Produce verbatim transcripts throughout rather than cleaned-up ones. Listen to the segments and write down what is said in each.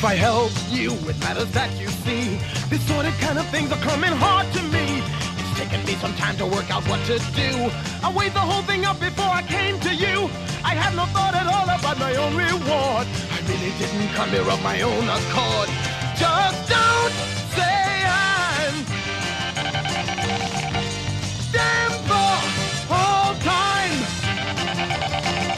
if I help you with matters that you see. This sort of kind of things are coming hard to me. It's taken me some time to work out what to do. I weighed the whole thing up before I came to you. I had no thought at all about my own reward. I really didn't come here of my own accord. Just don't say I'm damned for all time.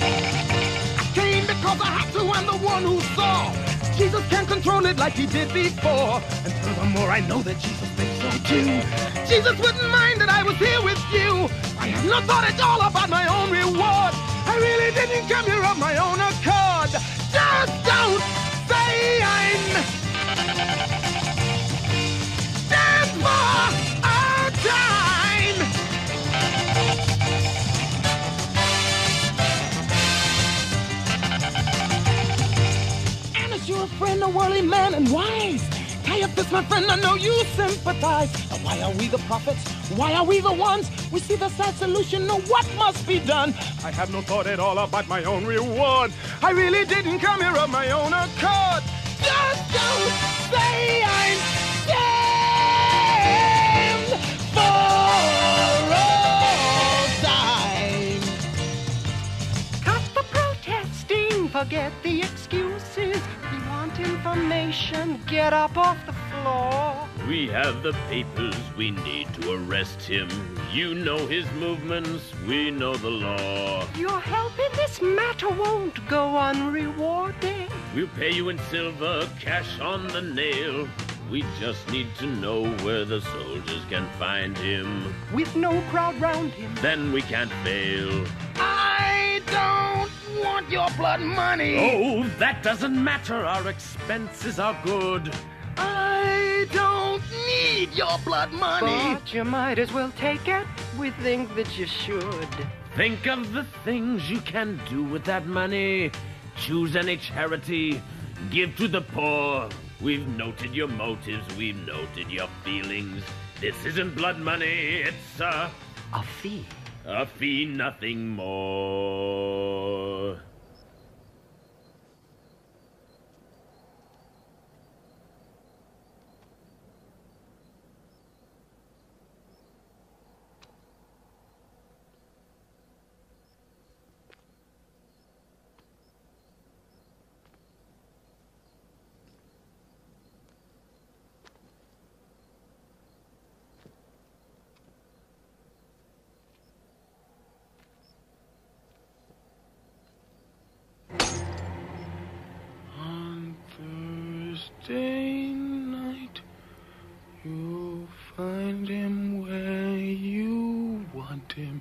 I came because I had to, I'm the one who saw. Jesus can't control it like he did before. And furthermore, I know that Jesus thinks so too. Jesus wouldn't mind that I was here with you. I have no thought at all about my own reward. I really didn't come here of my own accord. Just don't say I'm damned for all time. And as you're a friend, a worldly man and wise, Caiaphas, my friend, I know you sympathize. And why are we the prophets? Why are we the ones? We see the sad solution, know what must be done. I have no thought at all about my own reward. I really didn't come here of my own accord. Just don't say I'm damned for all time. Cut the protesting, forget the excuses. Information, get up off the floor. We have the papers, we need to arrest him. You know his movements, we know the law. Your help in this matter won't go unrewarded. We'll pay you in silver, cash on the nail. We just need to know where the soldiers can find him. With no crowd round him, then we can't fail. I don't want your blood money. Oh, that doesn't matter. Our expenses are good. I don't need your blood money. But you might as well take it. We think that you should. Think of the things you can do with that money. Choose any charity. Give to the poor. We've noted your motives. We've noted your feelings. This isn't blood money. It's a... a fee. A fee, nothing more. Day night, you'll find him where you want him,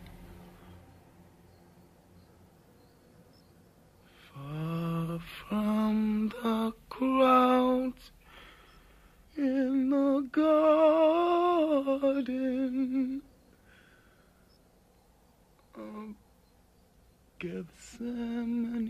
far from the crowds in the garden of Gethsemane.